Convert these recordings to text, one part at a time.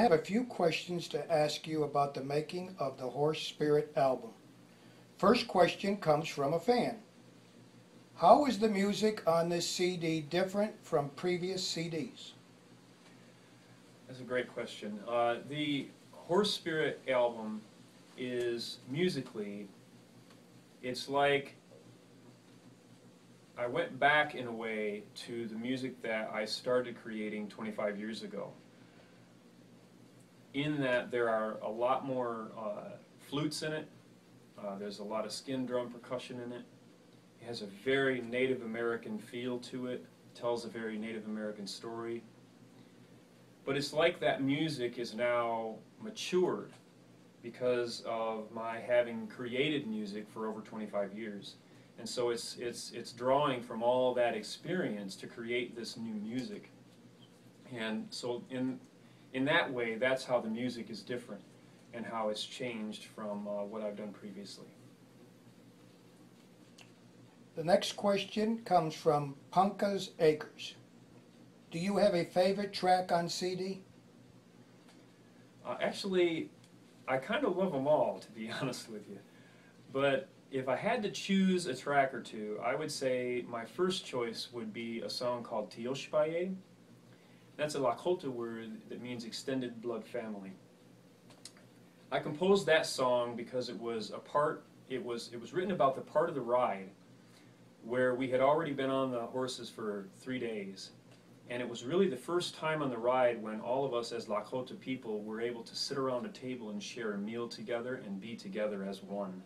I have a few questions to ask you about the making of the Horse Spirit album. First question comes from a fan. How is the music on this CD different from previous CDs? That's a great question. The Horse Spirit album is musically, it's like I went back in a way to the music that I started creating 25 years ago. In that there are a lot more flutes in it, there's a lot of skin drum percussion in it. It has a very Native American feel to it, tells a very Native American story. But it's like that music is now matured because of my having created music for over 25 years. And so it's drawing from all that experience to create this new music. And so in that way, that's how the music is different and how it's changed from what I've done previously. The next question comes from Punka's Acres. Do you have a favorite track on CD? Actually, I kind of love them all, to be honest with you. But if I had to choose a track or two, I would say my first choice would be a song called Tiush. That's a Lakota word that means extended blood family. I composed that song because it was written about the part of the ride where we had already been on the horses for 3 days, and it was really the first time on the ride when all of us as Lakota people were able to sit around a table and share a meal together and be together as one.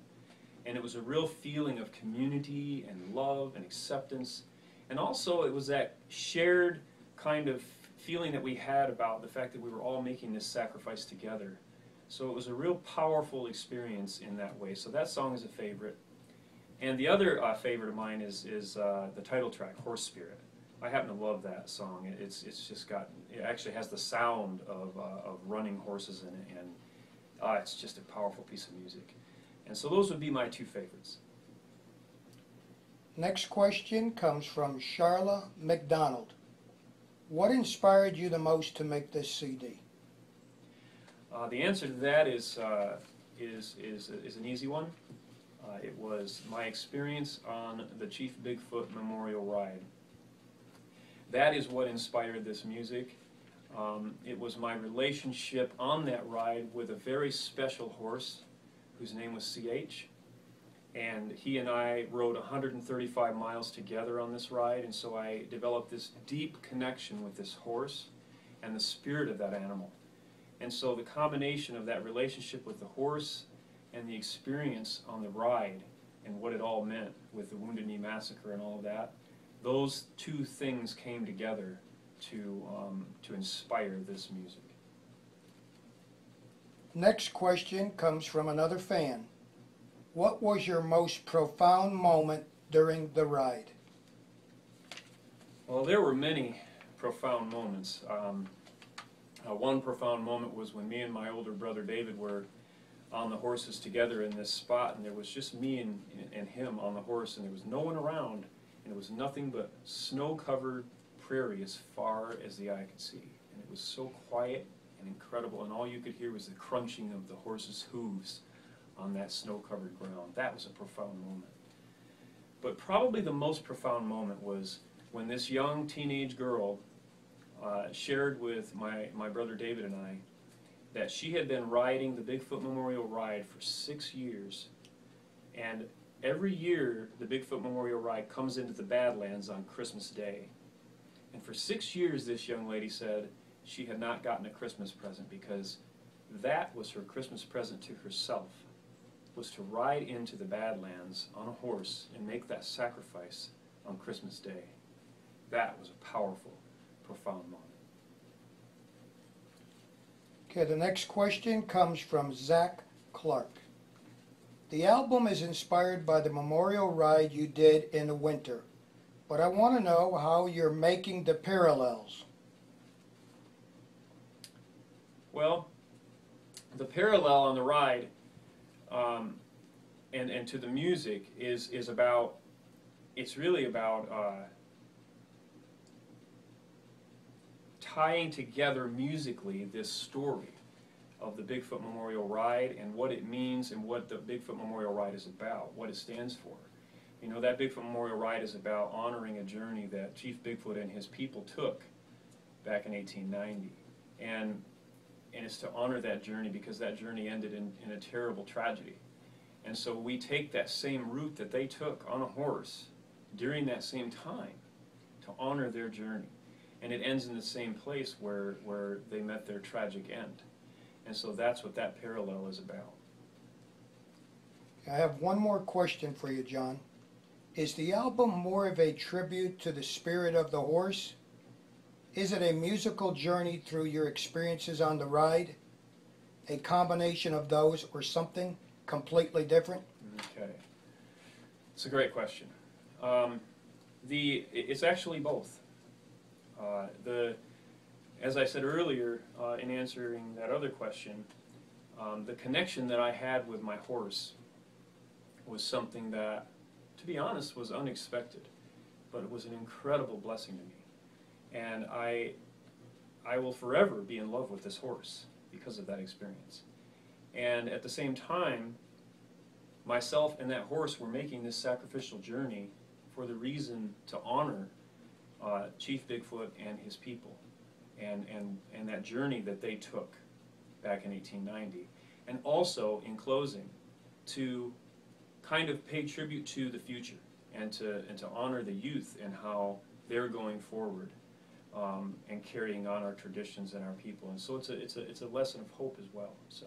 And it was a real feeling of community and love and acceptance, and also it was that shared kind of feeling that we had about the fact that we were all making this sacrifice together. So it was a real powerful experience in that way. So that song is a favorite. And the other favorite of mine is the title track, Horse Spirit. I happen to love that song. It's just got, it actually has the sound of running horses in it, and it's just a powerful piece of music. And so those would be my two favorites. Next question comes from Charla McDonald. What inspired you the most to make this CD? The answer to that is an easy one. It was my experience on the Chief Bigfoot Memorial Ride. That is what inspired this music. It was my relationship on that ride with a very special horse whose name was C.H. And he and I rode 135 miles together on this ride, and so I developed this deep connection with this horse and the spirit of that animal. And so the combination of that relationship with the horse and the experience on the ride and what it all meant with the Wounded Knee Massacre and all of that, those two things came together to inspire this music. Next question comes from another fan. What was your most profound moment during the ride? Well, there were many profound moments. One profound moment was when me and my older brother David were on the horses together in this spot, and there was just me and him on the horse, and there was no one around, and it was nothing but snow-covered prairie as far as the eye could see. And it was so quiet and incredible, and all you could hear was the crunching of the horse's hooves on that snow-covered ground. That was a profound moment. But probably the most profound moment was when this young teenage girl shared with my brother David and I that she had been riding the Bigfoot Memorial Ride for 6 years, and every year the Bigfoot Memorial Ride comes into the Badlands on Christmas Day. And for 6 years this young lady said she had not gotten a Christmas present because that was her Christmas present to herself, was to ride into the Badlands on a horse and make that sacrifice on Christmas Day. That was a powerful, profound moment. Okay, the next question comes from Zach Clark. The album is inspired by the memorial ride you did in the winter, but I want to know how you're making the parallels. Well, the parallel on the ride and to the music is about, it's really about tying together musically this story of the Bigfoot Memorial Ride and what it means and what the Bigfoot Memorial Ride is about, what it stands for. You know, that Bigfoot Memorial Ride is about honoring a journey that Chief Bigfoot and his people took back in 1890. And it's to honor that journey because that journey ended in a terrible tragedy. And so we take that same route that they took on a horse during that same time to honor their journey. And it ends in the same place where they met their tragic end. And so that's what that parallel is about. I have one more question for you, John. Is the album more of a tribute to the spirit of the horse? Is it a musical journey through your experiences on the ride? A combination of those or something completely different? Okay. It's a great question. It's actually both. As I said earlier in answering that other question, the connection that I had with my horse was something that, to be honest, was unexpected, but it was an incredible blessing to me. And I will forever be in love with this horse because of that experience. And at the same time, myself and that horse were making this sacrificial journey for the reason to honor Chief Bigfoot and his people and that journey that they took back in 1890. And also, in closing, to kind of pay tribute to the future and to honor the youth and how they're going forward and carrying on our traditions and our people. And so it's a lesson of hope as well. So.